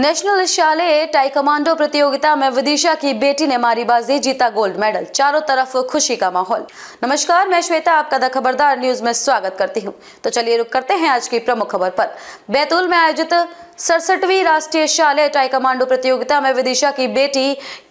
National शालेय टाइकमांडो प्रतियोगिता में विदिशा की बेटी ने मारी बाजी, जीता गोल्ड मेडल, चारों तरफ खुशी का माहौल। नमस्कार, मैं श्वेता आपका द खबरदार न्यूज में स्वागत करती हूं। तो चलिए रुक करते हैं आज की प्रमुख खबर पर। बैतूल में आयोजित 67वीं राष्ट्रीय शालेय टाइकमांडो प्रतियोगिता में विदिशा की बेटी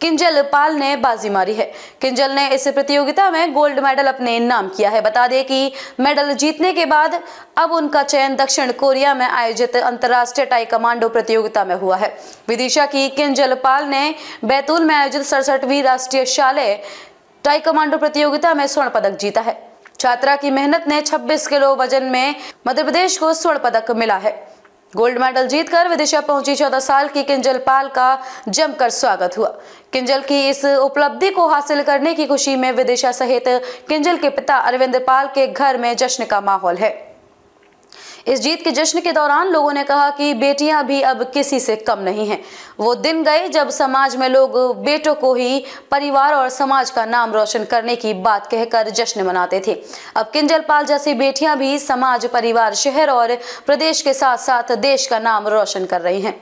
किंजल पाल ने बाजी मारी है। किंजल ने इस प्रतियोगिता में गोल्ड मेडल अपने नाम किया है। बता दें कि मेडल जीतने के बाद अब उनका चयन दक्षिण कोरिया में आयोजित अंतर्राष्ट्रीय टाइकमांडो प्रतियोगिता में हुआ है। विदिशा की किंजल पाल ने बैतूल में आयोजित 67वीं राष्ट्रीय शालेय टाइकमांडो प्रतियोगिता में स्वर्ण पदक जीता है। छात्रा की मेहनत ने 26 किलो वजन में मध्य प्रदेश को स्वर्ण पदक मिला है। गोल्ड मेडल जीतकर विदिशा पहुंची 14 साल की किंजल पाल का जमकर स्वागत हुआ। किंजल की इस उपलब्धि को हासिल करने की खुशी में विदिशा सहित किंजल के पिता अरविंद पाल के घर में जश्न का माहौल है। इस जीत के जश्न के दौरान लोगों ने कहा कि बेटियां भी अब किसी से कम नहीं हैं। वो दिन गए जब समाज में लोग बेटों को ही परिवार और समाज का नाम रोशन करने की बात कहकर जश्न मनाते थे। अब किंजल पाल जैसी बेटियां भी समाज, परिवार, शहर और प्रदेश के साथ साथ देश का नाम रोशन कर रही हैं।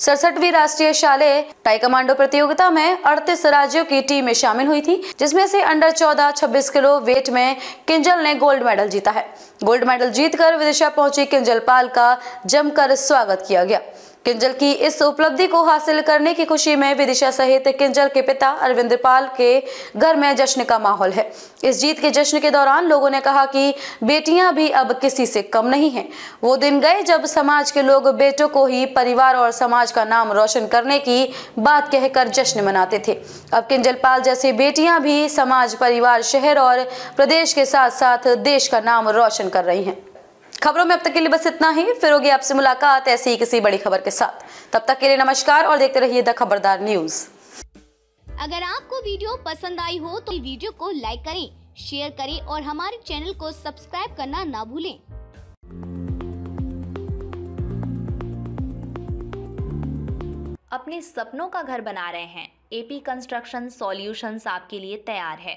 67वीं राष्ट्रीय शालेय टाइकमांडो प्रतियोगिता में 38 राज्यों की टीमें शामिल हुई थी, जिसमें से अंडर 14 26 किलो वेट में किंजल ने गोल्ड मेडल जीता है। गोल्ड मेडल जीतकर विदिशा पहुंची किंजल पाल का जमकर स्वागत किया गया। किंजल की इस उपलब्धि को हासिल करने की खुशी में विदिशा सहित किंजल के पिता अरविंद पाल के घर में जश्न का माहौल है। इस जीत के जश्न के दौरान लोगों ने कहा कि बेटियां भी अब किसी से कम नहीं हैं। वो दिन गए जब समाज के लोग बेटों को ही परिवार और समाज का नाम रोशन करने की बात कहकर जश्न मनाते थे। अब किंजल पाल जैसी बेटियां भी समाज, परिवार, शहर और प्रदेश के साथ साथ देश का नाम रोशन कर रही हैं। खबरों में अब तक के लिए बस इतना ही। फिर होगी आपसे मुलाकात ऐसी ही किसी बड़ी खबर के साथ। तब तक के लिए नमस्कार और देखते रहिए द खबरदार न्यूज। अगर आपको वीडियो पसंद आई हो तो वीडियो को लाइक करें, शेयर करें और हमारे चैनल को सब्सक्राइब करना ना भूलें। अपने सपनों का घर बना रहे हैं? एपी कंस्ट्रक्शन सॉल्यूशंस आपके लिए तैयार है।